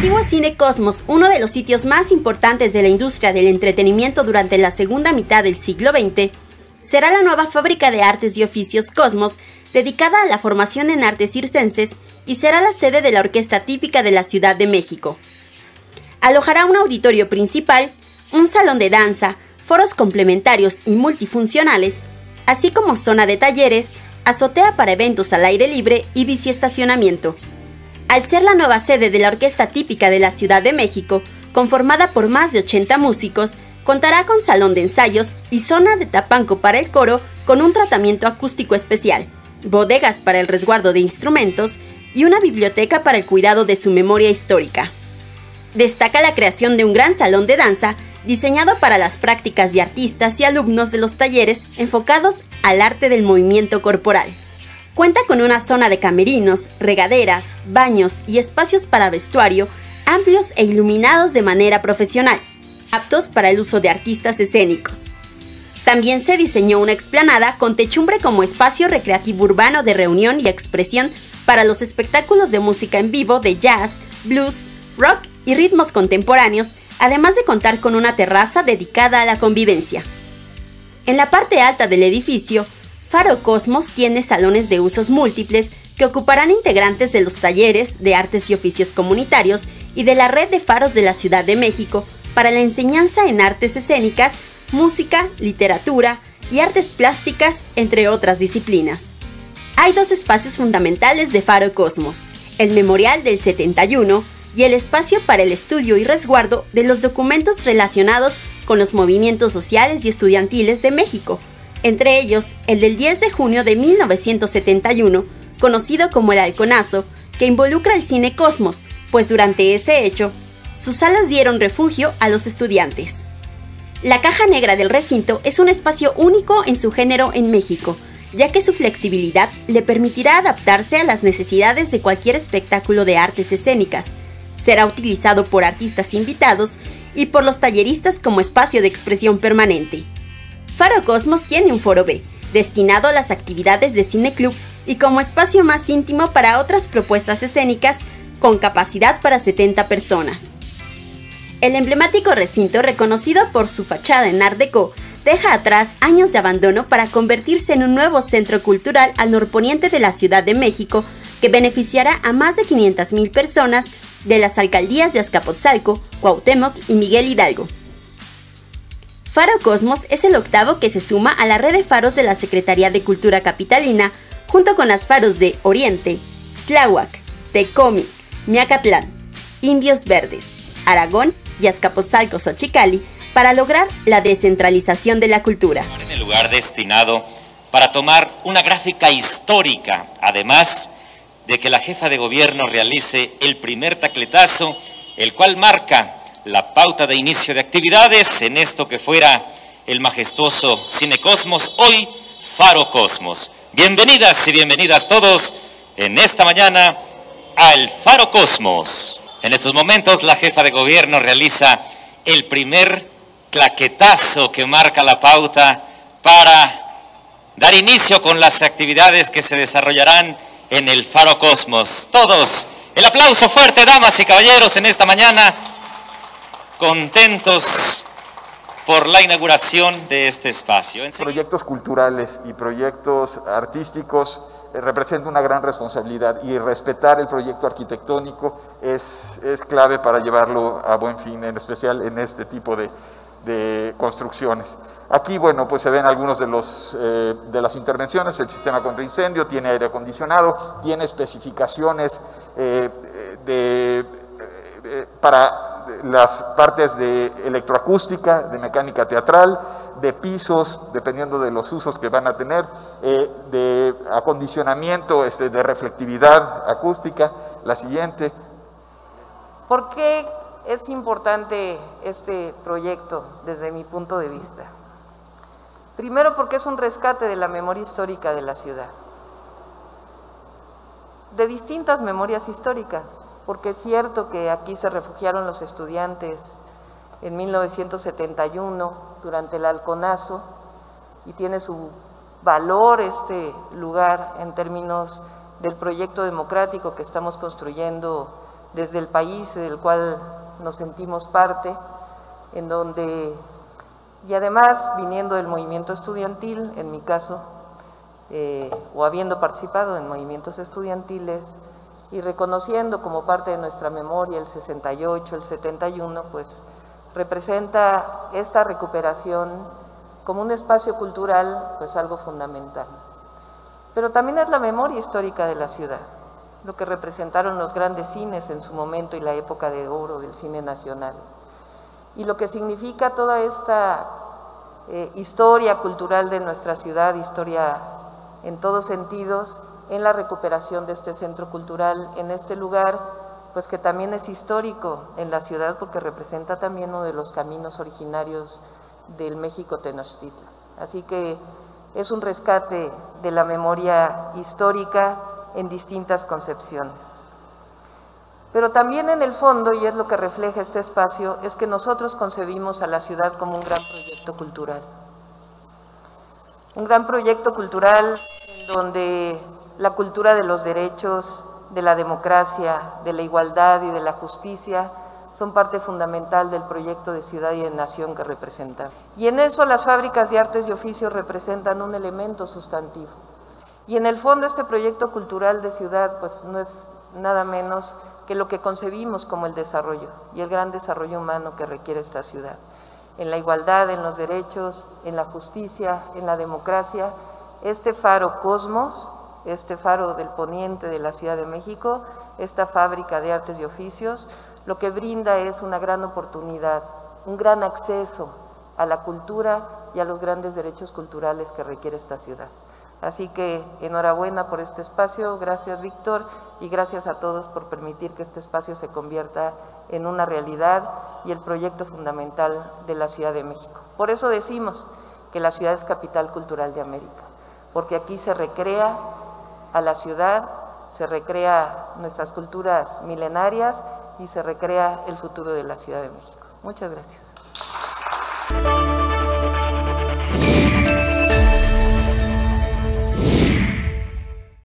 antiguo Cinecosmos, uno de los sitios más importantes de la industria del entretenimiento durante la segunda mitad del siglo XX, será la nueva fábrica de artes y oficios Cosmos, dedicada a la formación en artes circenses, y será la sede de la Orquesta Típica de la Ciudad de México. Alojará un auditorio principal, un salón de danza, foros complementarios y multifuncionales, así como zona de talleres, azotea para eventos al aire libre y biciestacionamiento. Al ser la nueva sede de la Orquesta Típica de la Ciudad de México, conformada por más de 80 músicos, contará con salón de ensayos y zona de tapanco para el coro con un tratamiento acústico especial, bodegas para el resguardo de instrumentos y una biblioteca para el cuidado de su memoria histórica. Destaca la creación de un gran salón de danza diseñado para las prácticas de artistas y alumnos de los talleres enfocados al arte del movimiento corporal. Cuenta con una zona de camerinos, regaderas, baños y espacios para vestuario amplios e iluminados de manera profesional, aptos para el uso de artistas escénicos. También se diseñó una explanada con techumbre como espacio recreativo urbano de reunión y expresión para los espectáculos de música en vivo de jazz, blues, rock y ritmos contemporáneos, además de contar con una terraza dedicada a la convivencia. En la parte alta del edificio, Faro Cosmos tiene salones de usos múltiples que ocuparán integrantes de los talleres de artes y oficios comunitarios y de la red de faros de la Ciudad de México para la enseñanza en artes escénicas, música, literatura y artes plásticas, entre otras disciplinas. Hay dos espacios fundamentales de Faro Cosmos, el Memorial del 71 y el espacio para el estudio y resguardo de los documentos relacionados con los movimientos sociales y estudiantiles de México, entre ellos el del 10 de junio de 1971, conocido como el Halconazo, que involucra el Cinecosmos, pues durante ese hecho, sus salas dieron refugio a los estudiantes. La caja negra del recinto es un espacio único en su género en México, ya que su flexibilidad le permitirá adaptarse a las necesidades de cualquier espectáculo de artes escénicas. Será utilizado por artistas invitados y por los talleristas como espacio de expresión permanente. Faro Cosmos tiene un foro B, destinado a las actividades de cineclub y como espacio más íntimo para otras propuestas escénicas con capacidad para 70 personas. El emblemático recinto, reconocido por su fachada en Art Deco, deja atrás años de abandono para convertirse en un nuevo centro cultural al norponiente de la Ciudad de México que beneficiará a más de 500,000 personas de las alcaldías de Azcapotzalco, Cuauhtémoc y Miguel Hidalgo. Faro Cosmos es el octavo que se suma a la red de faros de la Secretaría de Cultura Capitalina, junto con las faros de Oriente, Tláhuac, Tecomi, Miacatlán, Indios Verdes, Aragón y Azcapotzalco Xochicali para lograr la descentralización de la cultura. En el lugar destinado para tomar una gráfica histórica, además de que la jefa de gobierno realice el primer tacletazo, el cual marca la pauta de inicio de actividades en esto que fuera el majestuoso Cinecosmos, hoy Faro Cosmos. Bienvenidas y bienvenidas todos en esta mañana al Faro Cosmos. En estos momentos la jefa de gobierno realiza el primer claquetazo que marca la pauta para dar inicio con las actividades que se desarrollarán en el Faro Cosmos. Todos, el aplauso fuerte, damas y caballeros, en esta mañana, contentos por la inauguración de este espacio. Proyectos culturales y proyectos artísticos representa una gran responsabilidad y respetar el proyecto arquitectónico es clave para llevarlo a buen fin, en especial en este tipo de construcciones. Aquí, bueno, pues se ven algunos de las intervenciones. El sistema contra incendio tiene aire acondicionado, tiene especificaciones para las partes de electroacústica, de mecánica teatral, de pisos, dependiendo de los usos que van a tener, de acondicionamiento, de reflectividad acústica. La siguiente. ¿Por qué es importante este proyecto desde mi punto de vista? Primero, porque es un rescate de la memoria histórica de la ciudad, de distintas memorias históricas, porque es cierto que aquí se refugiaron los estudiantes en 1971 durante el Halconazo, y tiene su valor este lugar en términos del proyecto democrático que estamos construyendo desde el país del cual nos sentimos parte, en donde, y además viniendo del movimiento estudiantil, en mi caso, o habiendo participado en movimientos estudiantiles y reconociendo como parte de nuestra memoria el 68, el 71, pues representa esta recuperación como un espacio cultural, pues algo fundamental. Pero también es la memoria histórica de la ciudad, lo que representaron los grandes cines en su momento y la época de oro del cine nacional. Y lo que significa toda esta historia cultural de nuestra ciudad, historia en todos sentidos, en la recuperación de este centro cultural, en este lugar, pues que también es histórico en la ciudad porque representa también uno de los caminos originarios del México Tenochtitlan. Así que es un rescate de la memoria histórica en distintas concepciones. Pero también en el fondo, y es lo que refleja este espacio, es que nosotros concebimos a la ciudad como un gran proyecto cultural. Un gran proyecto cultural en donde la cultura de los derechos, de la democracia, de la igualdad y de la justicia son parte fundamental del proyecto de ciudad y de nación que representamos. Y en eso las fábricas de artes y oficios representan un elemento sustantivo. Y en el fondo este proyecto cultural de ciudad pues no es nada menos que lo que concebimos como el desarrollo y el gran desarrollo humano que requiere esta ciudad, en la igualdad, en los derechos, en la justicia, en la democracia. Este Faro Cosmos, este faro del poniente de la Ciudad de México, esta fábrica de artes y oficios, lo que brinda es una gran oportunidad, un gran acceso a la cultura y a los grandes derechos culturales que requiere esta ciudad. Así que enhorabuena por este espacio, gracias Víctor y gracias a todos por permitir que este espacio se convierta en una realidad y el proyecto fundamental de la Ciudad de México. Por eso decimos que la ciudad es capital cultural de América, porque aquí se recrea a la ciudad, se recrea nuestras culturas milenarias y se recrea el futuro de la Ciudad de México. Muchas gracias.